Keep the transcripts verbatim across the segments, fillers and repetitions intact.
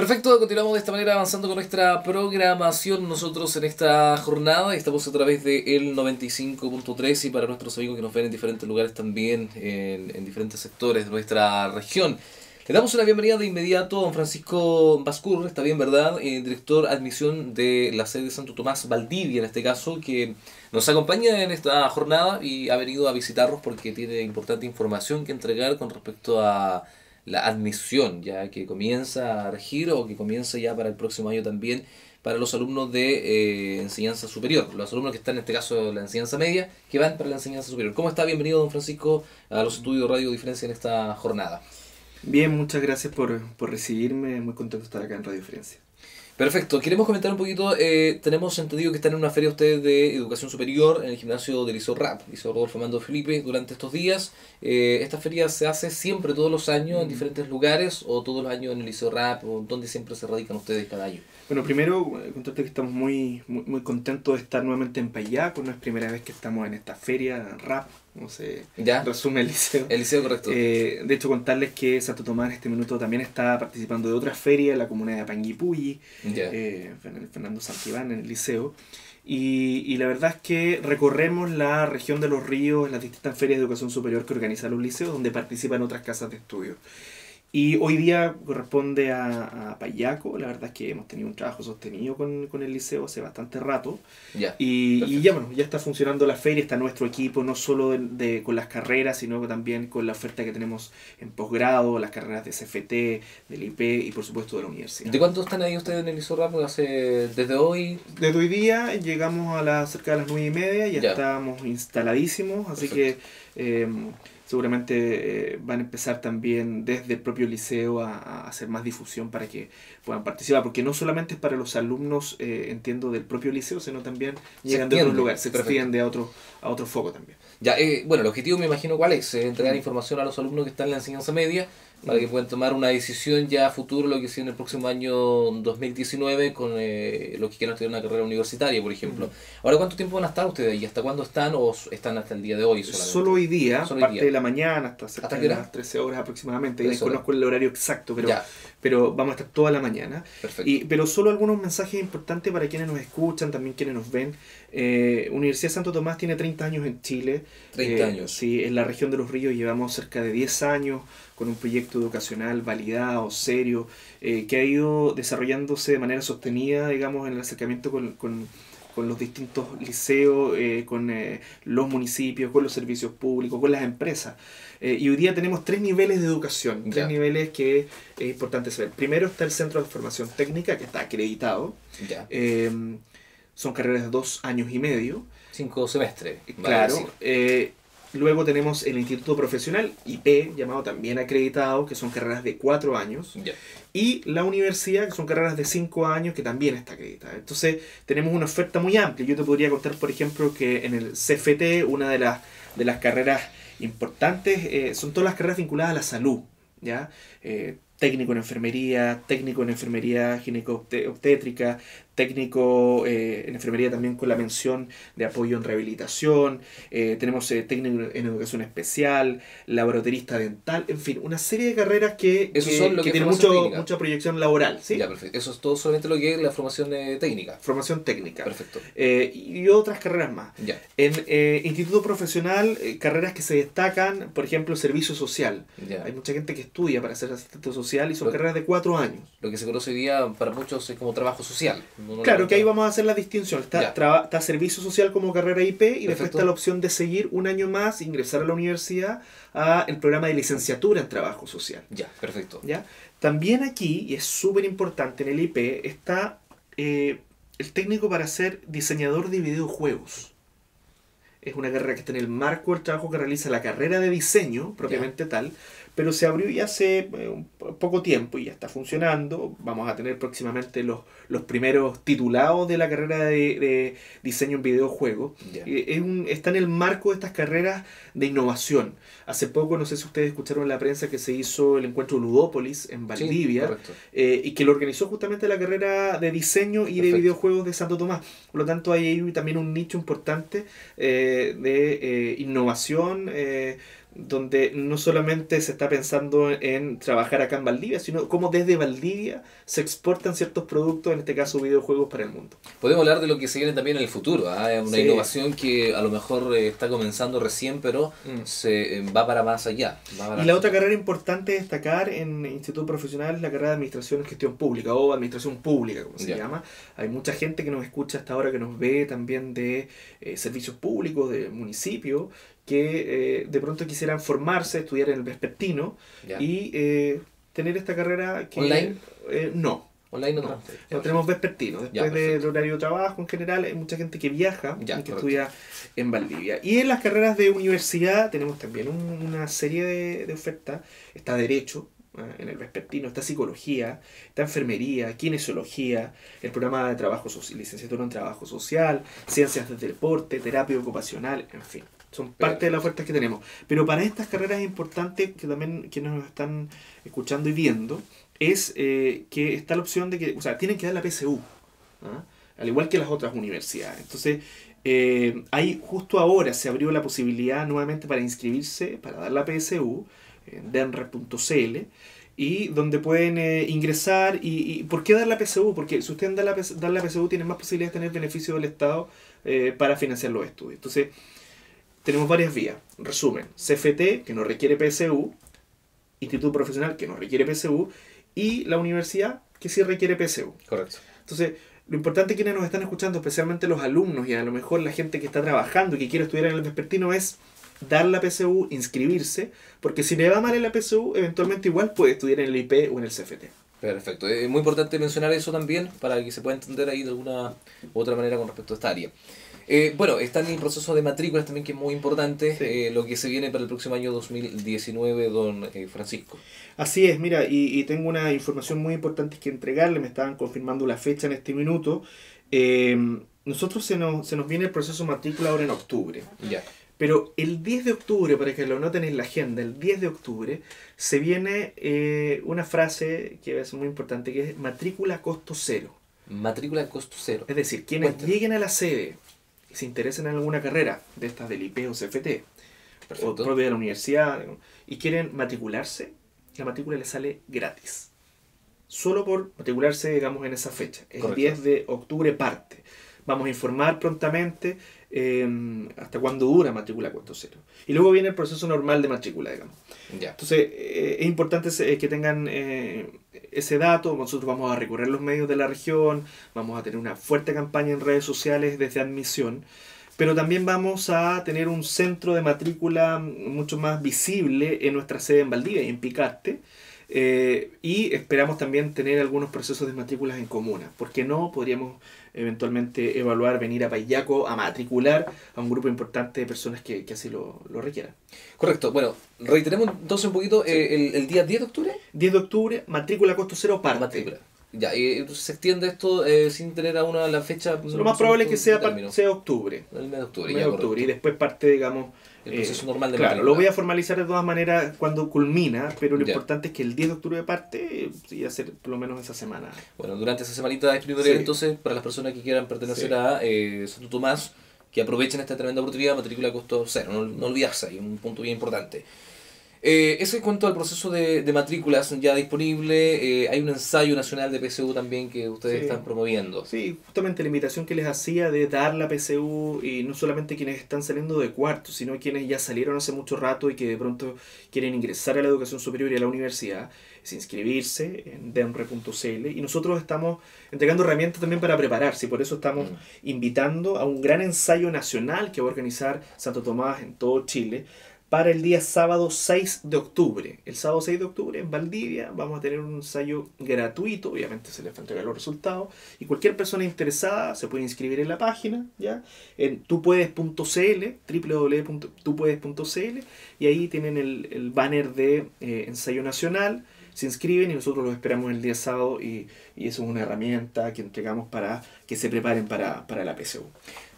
Perfecto, continuamos de esta manera avanzando con nuestra programación nosotros en esta jornada. Estamos a través del noventa y cinco punto tres y para nuestros amigos que nos ven en diferentes lugares también, en, en diferentes sectores de nuestra región. Le damos una bienvenida de inmediato a don Francisco Bascur, está bien, ¿verdad? Eh, director admisión de la sede de Santo Tomás, Valdivia en este caso, que nos acompaña en esta jornada y ha venido a visitarnos porque tiene importante información que entregar con respecto a la admisión ya que comienza a regir o que comienza ya para el próximo año también para los alumnos de eh, enseñanza superior, los alumnos que están en este caso en la enseñanza media, que van para la enseñanza superior. ¿Cómo está? Bienvenido, don Francisco, a los estudios de Radio Diferencia en esta jornada. Bien, muchas gracias por, por recibirme, muy contento de estar acá en Radio Diferencia. Perfecto, queremos comentar un poquito, eh, tenemos entendido que están en una feria ustedes de educación superior en el gimnasio del ISO RAP, ISO Rodulfo Amando Philippi, durante estos días. Eh, esta feria se hace siempre, todos los años, en diferentes lugares, o todos los años en el ISO RAP, o donde siempre se radican ustedes cada año. Bueno, primero, contarte que estamos muy, muy, muy contentos de estar nuevamente en Paillaco, no es primera vez que estamos en esta feria RAP, no sé, ya resume el liceo. El liceo, correcto. Eh, de hecho, contarles que Santo Tomás en este minuto también está participando de otra feria, la comunidad de Panguipulli. Yeah. Eh, Fernando Santibán en el liceo y, y la verdad es que recorremos la región de Los Ríos, las distintas ferias de educación superior que organizan los liceos, donde participan otras casas de estudio, y hoy día corresponde a, a Paillaco. La verdad es que hemos tenido un trabajo sostenido con, con el liceo hace bastante rato. Yeah. y, y ya bueno, ya está funcionando la feria, está nuestro equipo no solo de, de, con las carreras, sino también con la oferta que tenemos en posgrado, las carreras de C F T, del I P y por supuesto de la universidad. ¿De cuánto están ahí ustedes en el ISO RAP? Hace, desde hoy desde hoy día llegamos a las cerca de las nueve y media, ya yeah. estamos instaladísimos, así Perfecto. que eh, seguramente eh, van a empezar también desde el propio liceo a, a hacer más difusión para que puedan participar, porque no solamente es para los alumnos, eh, entiendo, del propio liceo, sino también llegan de otros lugares, se extiende a otro, a otro foco también. Ya, eh, bueno, el objetivo me imagino cuál es, eh, entregar información a los alumnos que están en la enseñanza media, para que puedan tomar una decisión ya a futuro, lo que sea en el próximo año dos mil diecinueve, con eh, los que quieran estudiar una carrera universitaria, por ejemplo. Mm-hmm. Ahora, ¿cuánto tiempo van a estar ustedes y hasta cuándo están o están hasta el día de hoy solamente? Solo hoy día, Solo parte hoy día. de la mañana, hasta cerca de las trece horas aproximadamente. No conozco el horario exacto, pero, pero vamos a estar toda la mañana. Perfecto. Y, pero solo algunos mensajes importantes para quienes nos escuchan, también quienes nos ven. Eh, Universidad Santo Tomás tiene treinta años en Chile. treinta eh, años. Sí, en la región de Los Ríos llevamos cerca de diez años con un proyecto educacional validado, serio, eh, que ha ido desarrollándose de manera sostenida, digamos, en el acercamiento con, con, con los distintos liceos, eh, con eh, los municipios, con los servicios públicos, con las empresas. Eh, y hoy día tenemos tres niveles de educación, tres yeah. niveles que es importante saber. Primero está el Centro de Formación Técnica, que está acreditado. Yeah. Eh, son carreras de dos años y medio. Cinco semestres. Claro. Vale eh, Luego tenemos el Instituto Profesional, I P, llamado también acreditado, que son carreras de cuatro años. Yeah. Y la universidad, que son carreras de cinco años, que también está acreditada. Entonces, tenemos una oferta muy amplia. Yo te podría contar, por ejemplo, que en el C F T, una de las, de las carreras importantes, eh, son todas las carreras vinculadas a la salud, ¿ya? Eh, técnico en enfermería, técnico en enfermería gineco-obstétrica, técnico eh, en enfermería también con la mención de apoyo en rehabilitación, eh, tenemos eh, técnico en educación especial, laboratorista dental, en fin, una serie de carreras que, que, son lo que, que tienen mucho, mucha proyección laboral, ¿sí? Ya, perfecto. Eso es todo solamente lo que es la formación eh, técnica. Formación técnica. Perfecto. Eh, y otras carreras más. Ya. En eh, instituto profesional, eh, carreras que se destacan, por ejemplo, servicio social. Ya. Hay mucha gente que estudia para ser asistente social y son lo, carreras de cuatro años. Lo que se conoce hoy día para muchos es como trabajo social. No claro, que ahí vamos a hacer la distinción. Está, traba, está servicio social como carrera I P y Perfecto. después está la opción de seguir un año más, ingresar a la universidad, a el programa de licenciatura en trabajo social. Ya, perfecto. ¿Ya? También aquí, y es súper importante en el I P, está eh, el técnico para ser diseñador de videojuegos. Es una carrera que está en el marco del trabajo que realiza la carrera de diseño, propiamente ya. tal, pero se abrió ya hace eh, poco tiempo y ya está funcionando. Vamos a tener próximamente los, los primeros titulados de la carrera de, de diseño en videojuegos. Ya. Es un, está en el marco de estas carreras de innovación. Hace poco, no sé si ustedes escucharon en la prensa que se hizo el encuentro Ludópolis en Valdivia, sí, eh, y que lo organizó justamente la carrera de diseño y Perfecto. de videojuegos de Santo Tomás. Por lo tanto, hay ahí también un nicho importante eh, de eh, innovación, eh, donde no solamente se está pensando en trabajar acá en Valdivia, sino cómo desde Valdivia se exportan ciertos productos, en este caso videojuegos, para el mundo. Podemos hablar de lo que se viene también en el futuro, ¿eh? Una sí. innovación que a lo mejor eh, está comenzando recién, pero mm. se eh, va para más allá. Va para y la allá. Otra carrera importante es destacar en Instituto Profesional es la carrera de Administración y Gestión Pública, o Administración Pública, como se yeah. llama. Hay mucha gente que nos escucha hasta ahora, que nos ve también de eh, servicios públicos, de municipios, que eh, de pronto quisieran formarse, estudiar en el vespertino ya. y eh, tener esta carrera que... ¿Online? Eh, no. Online no, no, no tenemos vespertino. Después ya, del horario de trabajo en general hay mucha gente que viaja ya, y que correcto. estudia en Valdivia. Y en las carreras de universidad tenemos también un, una serie de, de ofertas. Está Derecho eh, en el vespertino, está Psicología, está Enfermería, Kinesiología, el programa de trabajo social, licenciatura en Trabajo Social, Ciencias del Deporte, Terapia Ocupacional, en fin. Son parte de las ofertas que tenemos. Pero para estas carreras es importante que también quienes nos están escuchando y viendo es eh, que está la opción de que, o sea, tienen que dar la P S U, ¿ah? Al igual que las otras universidades. Entonces, eh, hay, justo ahora se abrió la posibilidad nuevamente para inscribirse, para dar la P S U, en demre punto c l, y donde pueden eh, ingresar. Y, y ¿por qué dar la P S U? Porque si ustedes dan la, dan la P S U, tienen más posibilidades de tener beneficio del Estado eh, para financiar los estudios. Entonces, tenemos varias vías. Resumen, C F T, que no requiere P S U, Instituto Profesional, que no requiere P S U, y la universidad, que sí requiere P S U. Correcto. Entonces, lo importante quienes nos están escuchando, especialmente los alumnos y a lo mejor la gente que está trabajando y que quiere estudiar en el vespertino, es dar la P S U, inscribirse, porque si le va mal en la P S U, eventualmente igual puede estudiar en el I P o en el C F T. Perfecto. Es muy importante mencionar eso también para que se pueda entender ahí de alguna u otra manera con respecto a esta área. Eh, bueno, está en el proceso de matrículas también, que es muy importante, sí. eh, lo que se viene para el próximo año dos mil diecinueve, don eh, Francisco. Así es, mira, y, y tengo una información muy importante que entregarle, me estaban confirmando la fecha en este minuto. Eh, nosotros se nos, se nos viene el proceso de matrícula ahora en octubre, ya. pero el diez de octubre, para que lo noten en la agenda, el diez de octubre se viene eh, una frase que es muy importante, que es matrícula costo cero. Matrícula costo cero. Es decir, quienes Cuéntame. lleguen a la sede, se interesan en alguna carrera de estas del I P o C F T, Perfecto. o propia de la universidad, y quieren matricularse, la matrícula les sale gratis. Solo por matricularse, digamos, en esa fecha. Es el diez de octubre parte. Vamos a informar prontamente eh, hasta cuándo dura matrícula costo cero. Y luego viene el proceso normal de matrícula, digamos. Ya. Entonces, eh, es importante que tengan eh, ese dato. Nosotros vamos a recorrer los medios de la región, vamos a tener una fuerte campaña en redes sociales desde admisión, pero también vamos a tener un centro de matrícula mucho más visible en nuestra sede en Valdivia y en Picarte. Eh, y esperamos también tener algunos procesos de matrículas en comuna. ¿Por qué no? Podríamos eventualmente evaluar, venir a Paillaco a matricular a un grupo importante de personas que, que así lo, lo requieran. Correcto. Bueno, reiteremos entonces un poquito, sí. eh, el, el día diez de octubre. diez de octubre, matrícula costo cero parte. Matrícula. Ya, y entonces se extiende esto eh, sin tener aún la fecha. Lo no, más probable es que sea, sea octubre. El mes de octubre. El mes de octubre. Ya, y después parte, digamos... El proceso eh, normal de Claro, matrícula. Lo voy a formalizar de todas maneras cuando culmina, pero lo yeah. importante es que el diez de octubre parte y hacer por lo menos esa semana. Bueno, durante esa semanita es primordial, sí. entonces, para las personas que quieran pertenecer sí. a eh, Santo Tomás, que aprovechen esta tremenda oportunidad, matrícula costo cero, no, no olvidarse, hay un punto bien importante. Eh, eso en cuanto al proceso de, de matrículas ya disponible. Eh, hay un ensayo nacional de P S U también que ustedes sí. están promoviendo. Sí, justamente la invitación que les hacía de dar la P S U, y no solamente quienes están saliendo de cuarto, sino quienes ya salieron hace mucho rato y que de pronto quieren ingresar a la educación superior y a la universidad, es inscribirse en demre punto c l, y nosotros estamos entregando herramientas también para prepararse, y por eso estamos mm. invitando a un gran ensayo nacional que va a organizar Santo Tomás en todo Chile, para el día sábado seis de octubre. El sábado seis de octubre en Valdivia vamos a tener un ensayo gratuito, obviamente se les va a entregar los resultados, y cualquier persona interesada se puede inscribir en la página, ¿ya? En tu puedes punto c l, w w w punto tu puedes punto c l, y ahí tienen el, el banner de eh, ensayo nacional, se inscriben y nosotros los esperamos el día sábado, y, y eso es una herramienta que entregamos para que se preparen para, para la P S U.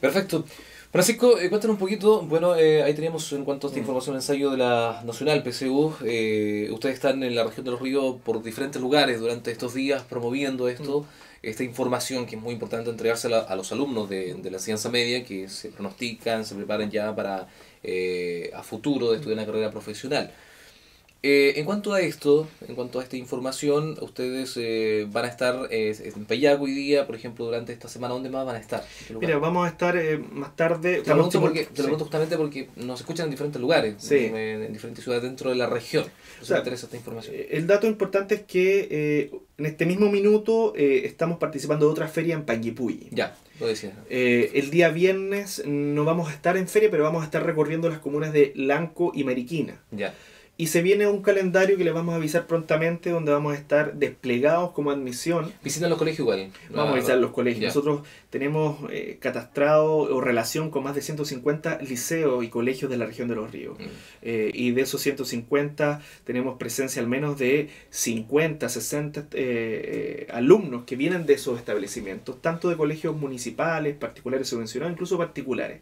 Perfecto. Francisco, eh, cuéntanos un poquito, bueno, eh, ahí teníamos en cuanto a esta información, el ensayo de la Nacional P S U, eh, ustedes están en la región de Los Ríos por diferentes lugares durante estos días promoviendo esto, mm. esta información que es muy importante entregársela a los alumnos de, de la enseñanza media, que se pronostican, se preparan ya para eh, a futuro de estudiar una carrera profesional. Eh, en cuanto a esto, en cuanto a esta información, ustedes eh, van a estar eh, en Paillaco hoy día, por ejemplo, durante esta semana. ¿Dónde más van a estar? Mira, vamos a estar eh, más tarde. Te lo pregunto porque, te lo pregunto justamente porque nos escuchan en diferentes lugares, sí. en, en diferentes ciudades dentro de la región. Entonces, o sea, me interesa esta información. El dato importante es que eh, en este mismo minuto eh, estamos participando de otra feria en Panguipulli. Ya, lo decía. Eh, el día viernes no vamos a estar en feria, pero vamos a estar recorriendo las comunas de Lanco y Mariquina. Ya. Y se viene un calendario que les vamos a avisar prontamente, donde vamos a estar desplegados como admisión. ¿Visitan los colegios igual? Vamos ah, a visitar los colegios. Ya. Nosotros tenemos eh, catastrado o relación con más de ciento cincuenta liceos y colegios de la región de Los Ríos. Mm. Eh, y de esos ciento cincuenta tenemos presencia al menos de cincuenta, sesenta eh, alumnos que vienen de esos establecimientos, tanto de colegios municipales, particulares, subvencionados, incluso particulares.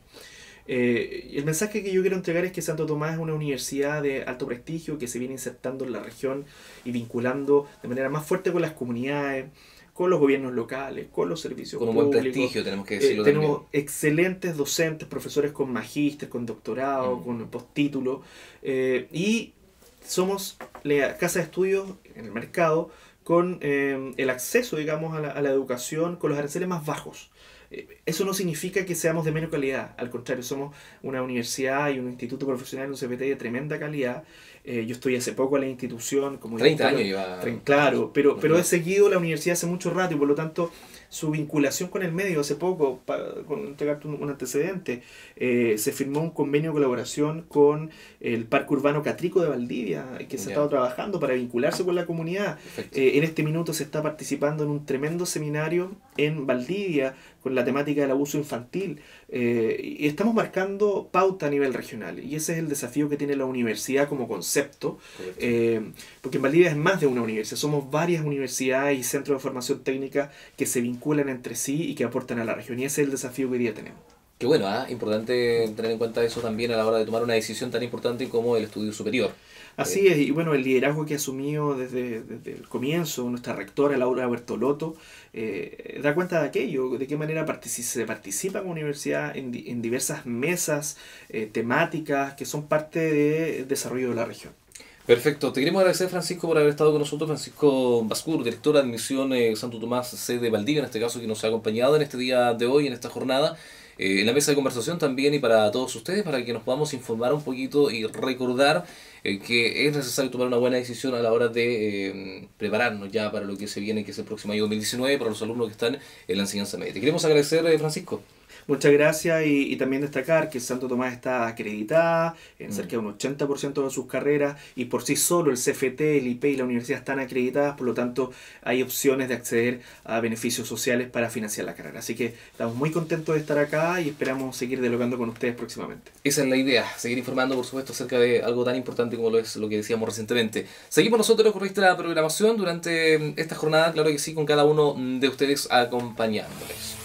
Eh, el mensaje que yo quiero entregar es que Santo Tomás es una universidad de alto prestigio que se viene insertando en la región y vinculando de manera más fuerte con las comunidades, con los gobiernos locales, con los servicios públicos. Con buen prestigio, tenemos que decirlo. Eh, tenemos también excelentes docentes, profesores con magíster, con doctorado, mm. con postítulo. Eh, y somos la casa de estudios en el mercado con eh, el acceso, digamos, a la, a la educación con los aranceles más bajos. Eso no significa que seamos de menos calidad, al contrario, somos una universidad y un instituto profesional, un C P T de tremenda calidad. Eh, yo estoy hace poco en la institución, como treinta años lleva. Claro, pero, pero he seguido la universidad hace mucho rato y por lo tanto su vinculación con el medio hace poco, para con, entregarte un, un antecedente, eh, se firmó un convenio de colaboración con el Parque Urbano Catrico de Valdivia, que se ha estado trabajando para vincularse con la comunidad. Eh, en este minuto se está participando en un tremendo seminario en Valdivia con la temática del abuso infantil. Eh, y estamos marcando pauta a nivel regional y ese es el desafío que tiene la universidad como concepto, eh, porque en Valdivia es más de una universidad, somos varias universidades y centros de formación técnica que se vinculan entre sí y que aportan a la región, y ese es el desafío que hoy día tenemos. Qué bueno, ¿eh? Importante tener en cuenta eso también a la hora de tomar una decisión tan importante como el estudio superior. Así es, y bueno, el liderazgo que asumió desde, desde el comienzo nuestra rectora, Laura Bertolotto, eh, da cuenta de aquello, de qué manera partici se participa como universidad en, di en diversas mesas eh, temáticas que son parte del desarrollo de la región. Perfecto, te queremos agradecer, Francisco, por haber estado con nosotros. Francisco Bascur, director de admisión eh, Santo Tomás, sede Valdivia, en este caso, que nos ha acompañado en este día de hoy, en esta jornada. Eh, en la mesa de conversación también y para todos ustedes, para que nos podamos informar un poquito y recordar eh, que es necesario tomar una buena decisión a la hora de eh, prepararnos ya para lo que se viene, que es el próximo año dos mil diecinueve, para los alumnos que están en la enseñanza media. Te queremos agradecer, eh, Francisco. Muchas gracias y, y también destacar que Santo Tomás está acreditada en cerca de un ochenta por ciento de sus carreras y por sí solo el C F T, el I P y la universidad están acreditadas, por lo tanto hay opciones de acceder a beneficios sociales para financiar la carrera. Así que estamos muy contentos de estar acá y esperamos seguir dialogando con ustedes próximamente. Esa es la idea, seguir informando por supuesto acerca de algo tan importante como lo es lo que decíamos recientemente. Seguimos nosotros con nuestra programación durante esta jornada, claro que sí, con cada uno de ustedes acompañándoles.